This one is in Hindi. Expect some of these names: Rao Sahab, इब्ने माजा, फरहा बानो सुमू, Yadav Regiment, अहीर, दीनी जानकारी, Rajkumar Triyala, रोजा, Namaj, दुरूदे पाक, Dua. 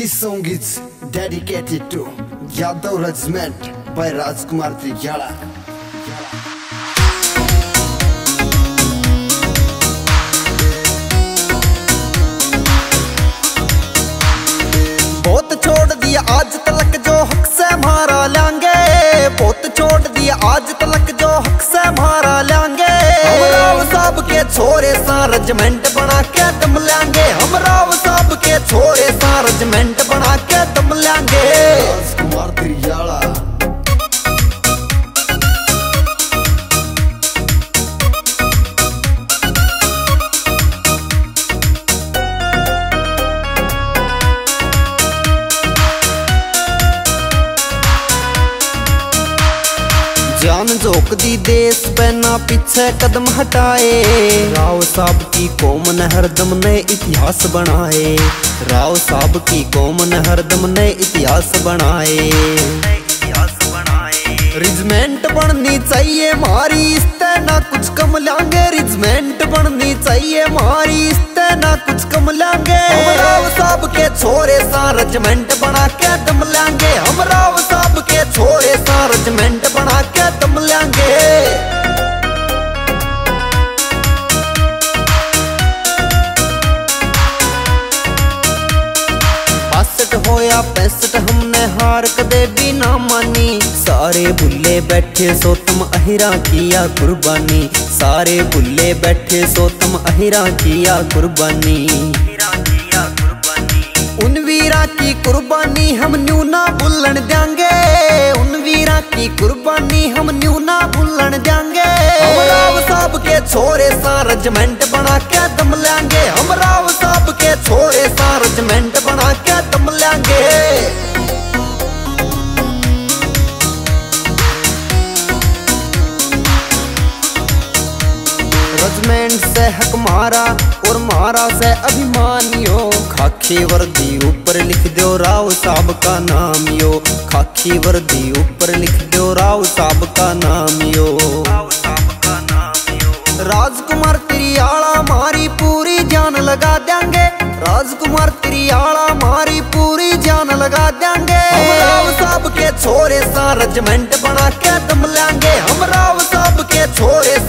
This song is dedicated to Yadav Regiment by Rajkumar Triyala. छोड़ दिया आज तलक जो हक से मारा लांगे, बहुत छोड़ दिया आज तलक जो हक से मारा लांगे। हम राव साहब के छोरे सा रेजिमेंट बना के दम लांगे, हम राव साहब के छोरे सा रेजिमेंट बना के दम लांगे। राजकुमार त्रियाला जान झोंकती देश पे ना पीछे कदम हटाए, राव साहब की कौम ने हरदम ने इतिहास बनाए, राव साहब की कौम ने हरदम ने इतिहास बनाए। रेजिमेंट बननी चाहिए हमारी इस्ते ना कुछ कम लांगे, रेजिमेंट बननी चाहिए हमारी इस्ते ना कुछ कम लांगे। हम राव साहब के छोरे सा रेजिमेंट बना के दम लांगे, हम राव साहब के छोरे सा रेजिमेंट बना के दम लांगे। होया 65 हमने हार कदे भी ना मानी, सारे भुल्ले बैठे सो तुम अहिरा किया कुर्बानी, सारे भुल्ले बैठे सो तुम अहिरा किया कुर्बानी। उन वीरा की कुर्बानी हम न्यू ना भूलन जाएंगे, उन वीरा की कुर्बानी हम न्यू ना भूलन जाएंगे। हम राव साहब के छोरे सा रेजिमेंट बना के दम लाएंगे, हम राव साहब के छोरे सा रेजिमेंट बना के दम लाएंगे। रेजिमेंट से हक मारा और मारा से अभिमानियों, खाकी वर्दी ऊपर लिख दो राव साहब का नाम यो, खाकी वर्दी ऊपर लिख दो राव साहब का नाम यो। राजकुमार त्रियाला मारी पूरी जान लगा देंगे, राजकुमार त्रियाला मारी पूरी जान लगा देंगे। हम राव साहब के छोरे सा रेजिमेंट बना के दम लाएंगे, हम राव साहब के छोरे